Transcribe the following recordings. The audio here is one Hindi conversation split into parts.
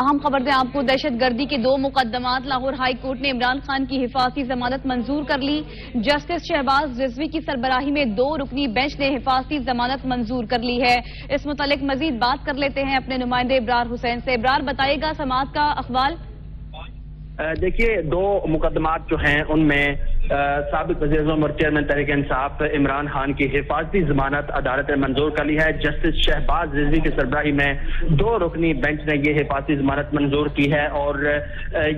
अहम खबर दें आपको, दहशतगर्दी के 2 मुकदमात लाहौर हाई कोर्ट ने इमरान खान की हिफाजती जमानत मंजूर कर ली। जस्टिस शहबाज रिजवी की सरबराही में 2 रुकनी बेंच ने हिफाजती जमानत मंजूर कर ली है। इस मुतालिक मजीद बात कर लेते हैं अपने नुमाइंदे इब्रार हुसैन से। इब्रार, बताइएगा समाअत का अखबाल। देखिए, 2 मुकदमात जो हैं उनमें साबिक वज़ीर-ए-आज़म और चेयरमैन तहरीक-ए-इंसाफ इमरान खान की हिफाजती जमानत अदालत ने मंजूर कर ली है। जस्टिस शहबाज रिजवी की सरबराही में 2 रुकनी बेंच ने ये हिफाजती जमानत मंजूर की है और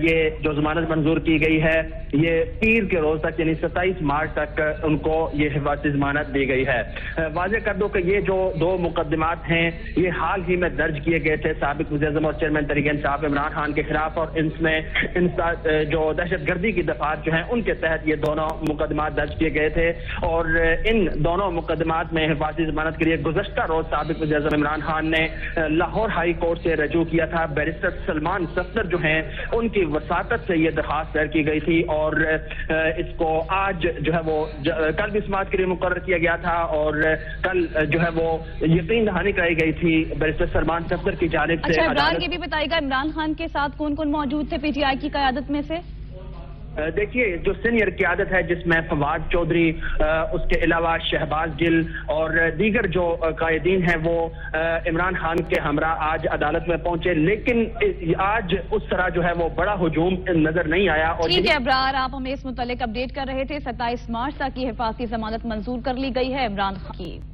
ये जो जमानत मंजूर की गई है ये पीर के रोज तक यानी 27 मार्च तक उनको ये हिफाजती जमानत दी गई है। वाजह कर दो कि ये जो 2 मुकदमात हैं ये हाल ही में दर्ज किए गए थे साबिक वज़ीर-ए-आज़म और चेयरमैन तहरीक-ए-इंसाफ इमरान खान के खिलाफ और इसमें जो दहशतगर्दी की दफात जो है उनके तहत ये दोनों मुकदमा दर्ज किए गए थे और इन दोनों मुकदमात में हिफाजती जमानत के लिए गुज़श्ता रोज साबिक वज़ीर-ए-आज़म इमरान खान ने लाहौर हाई कोर्ट से रजू किया था। बैरिस्टर सलमान सफदर जो हैं उनकी वसाकत से ये दरखास्त दायर की गई थी और इसको आज जो है वो कल भी सुनवाई के लिए मुकर्रर किया गया था और कल जो है वो यकीन दहानी कराई गई थी बैरिस्टर सलमान सफदर की जानिब से। ये भी बताएगा इमरान खान के साथ कौन कौन मौजूद थे पीटीआई की क़यादत में से? देखिए, जो सीनियर क़यादत है जिसमें फवाद चौधरी, उसके अलावा शहबाज गिल और दीगर जो कायदीन हैं वो इमरान खान के हमरा आज अदालत में पहुंचे, लेकिन आज उस तरह जो है वो बड़ा हुजूम नजर नहीं आया। और ठीक है इब्रार, आप हमें इस मुतालिक अपडेट कर रहे थे। 27 मार्च तक की हिफाजती जमानत मंजूर कर ली गई है इमरान खान की।